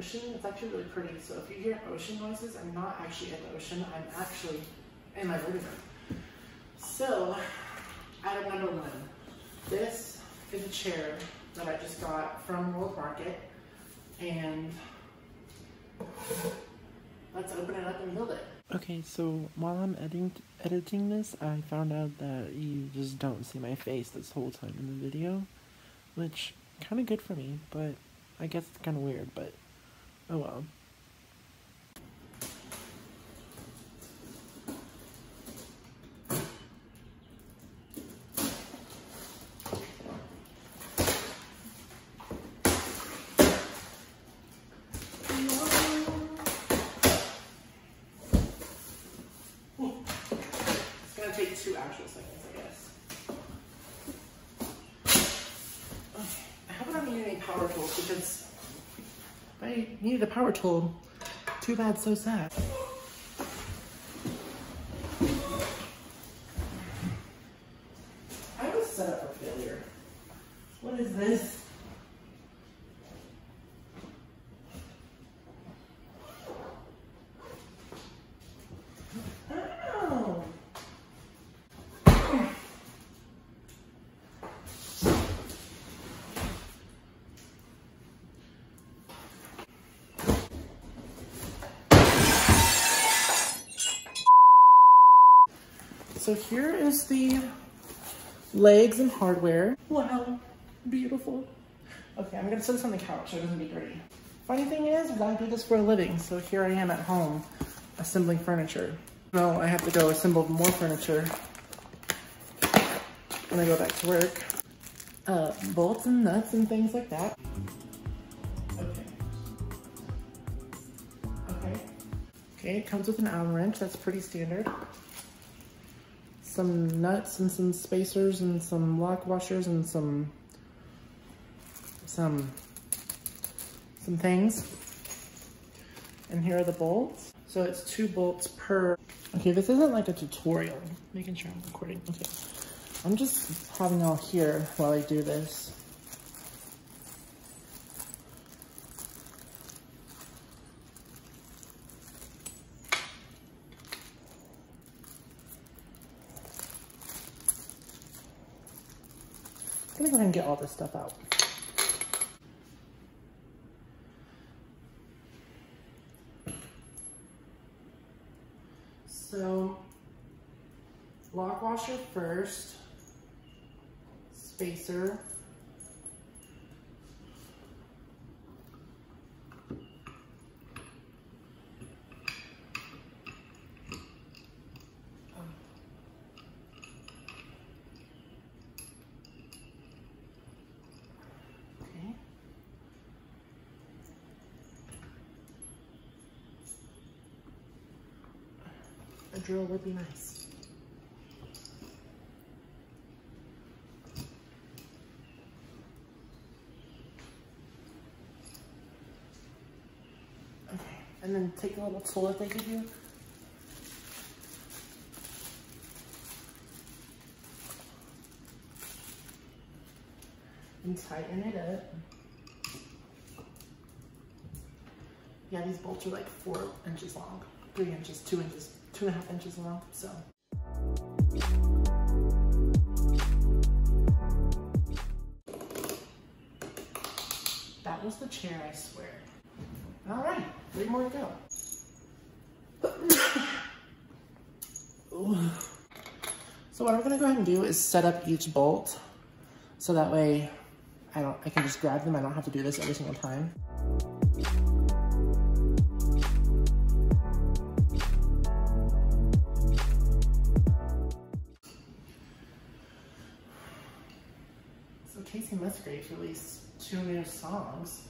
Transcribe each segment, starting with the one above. ocean. It's actually really pretty. So if you hear ocean noises, I'm not actually in the ocean. I'm actually in my living room. So item number one, this is a chair that I just got from World Market, and let's open it up and build it. Okay, so while I'm editing this, I found out that you just don't see my face this whole time in the video, which kind of good for me, but I guess it's kind of weird, but oh well. Take 2 actual seconds, I guess. Okay. I hope I don't need any power tools, because if I needed a power tool, too bad, so sad. I was set up for failure. What is this? So here is the legs and hardware. Wow, beautiful. Okay, I'm gonna set this on the couch so it doesn't be dirty. Funny thing is, I do this for a living, so here I am at home assembling furniture. Now I have to go assemble more furniture when I go back to work. Bolts and nuts and things like that. Okay, it comes with an Allen wrench, that's pretty standard. Some nuts and some spacers and some lock washers and some things. And here are the bolts. So it's 2 bolts per. Okay, this isn't like a tutorial. Making sure I'm recording. Okay, I'm just having all here while I do this. I'm gonna go ahead and get all this stuff out. So, lock washer first, spacer, drill would be nice. Okay, and then take the little tool that they give you. And tighten it up. Yeah, these bolts are like 4 inches long, 3 inches, 2 inches. 2.5 inches long, so. That was the chair, I swear. All right, 3 more to go. So what I'm gonna go ahead and do is set up each bolt, so that way I can just grab them. I don't have to do this every single time. Casey Musgraves released 2 new songs,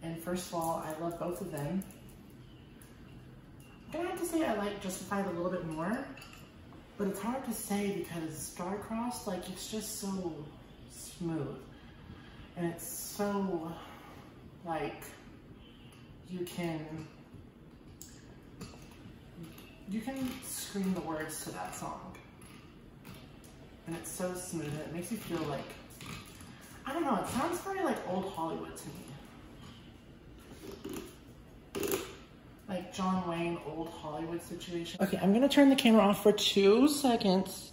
and first of all, I love both of them. I'm gonna have to say I like Justified a little bit more, but it's hard to say because Star-Crossed, like, it's just so smooth, and it's so, like, you can scream the words to that song. And it's so smooth, and it makes you feel like, I don't know, it sounds very like old Hollywood to me. like John Wayne, old Hollywood situation. Okay, I'm gonna turn the camera off for 2 seconds,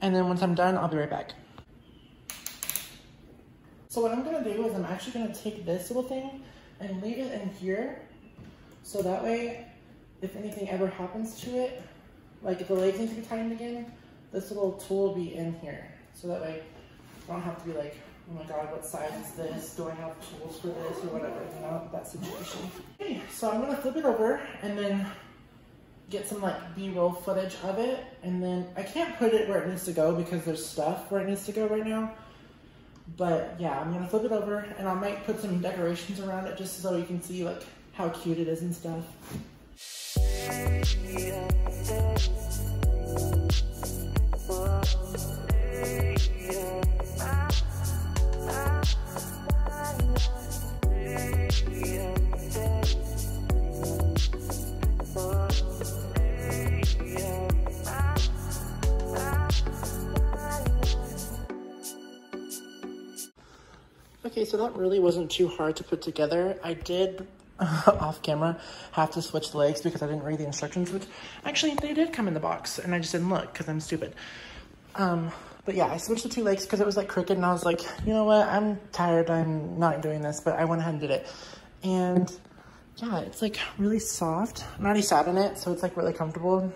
and then once I'm done, I'll be right back. So what I'm gonna do is I'm actually gonna take this little thing and leave it in here, so that way, if anything ever happens to it, like if the legs need to be tightened again, this little tool will be in here. So that way, I don't have to be like, oh my God, what size is this? Do I have tools for this or whatever, you know, that situation. Okay, so I'm gonna flip it over and then get some like B-roll footage of it. And then I can't put it where it needs to go because there's stuff where it needs to go right now. But yeah, I'm gonna flip it over and I might put some decorations around it just so you can see like how cute it is and stuff. Okay, so that really wasn't too hard to put together. I did, off camera, have to switch legs because I didn't read the instructions, which actually they did come in the box and I just didn't look because I'm stupid. But yeah, I switched the 2 legs because it was like crooked and I was like, you know what, I'm tired, I'm not doing this, but I went ahead and did it. And yeah, it's like really soft. I already sat in it, so it's like really comfortable.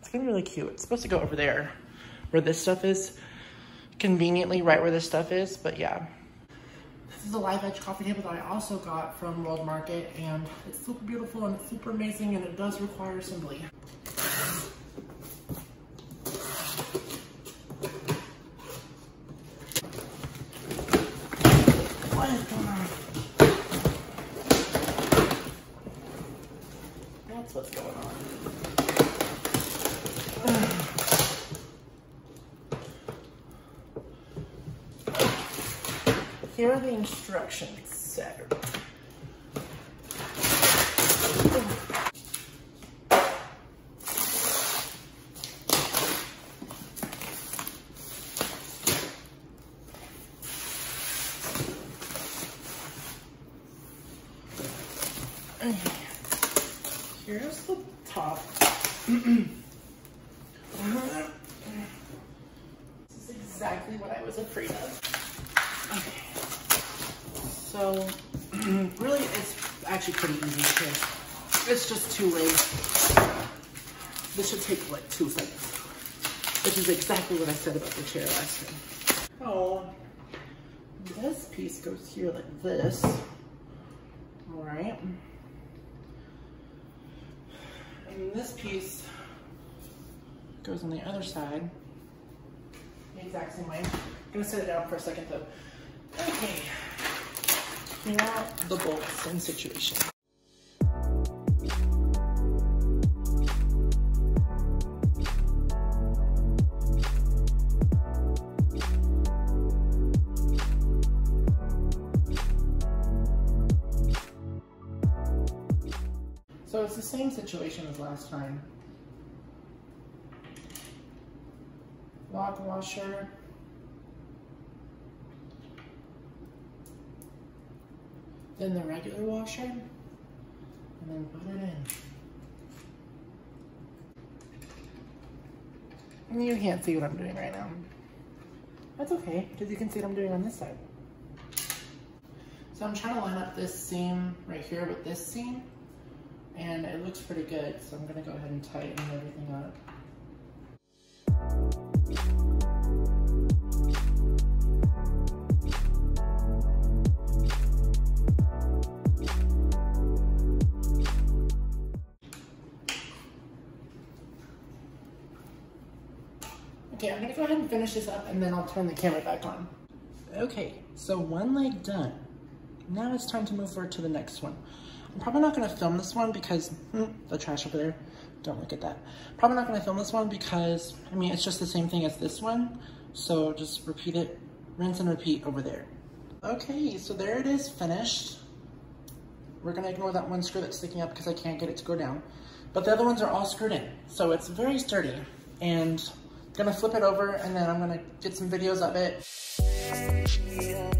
It's gonna be really cute. It's supposed to go over there where this stuff is, conveniently right where this stuff is, but yeah. This is a live edge coffee table that I also got from World Market, and it's super beautiful and it's super amazing, and it does require assembly. What is going on? That's what's going on. Here are the instructions set. Here's the top. This is exactly what I was afraid of. Okay. So, really, it's actually pretty easy because it's just 2 legs. This should take like 2 seconds, which is exactly what I said about the chair last time. Oh, this piece goes here like this. All right. And this piece goes on the other side, the exact same way. I'm gonna set it down for a second though. Okay, here are the bolts and situation. So it's the same situation as last time. Lock washer. Then the regular washer. And then put it in. And you can't see what I'm doing right now. That's okay, because you can see what I'm doing on this side. So I'm trying to line up this seam right here with this seam. And it looks pretty good, so I'm gonna go ahead and tighten everything up. Okay, I'm gonna go ahead and finish this up and then I'll turn the camera back on. Okay, so 1 leg done. Now it's time to move forward to the next one. I'm probably not going to film this one because, the trash over there, don't look at that. Probably not going to film this one because, I mean, it's just the same thing as this one. So just repeat it, rinse and repeat over there. Okay, so there it is, finished. We're going to ignore that one screw that's sticking up because I can't get it to go down. But the other ones are all screwed in. So it's very sturdy. And I'm going to flip it over and then I'm going to get some videos of it.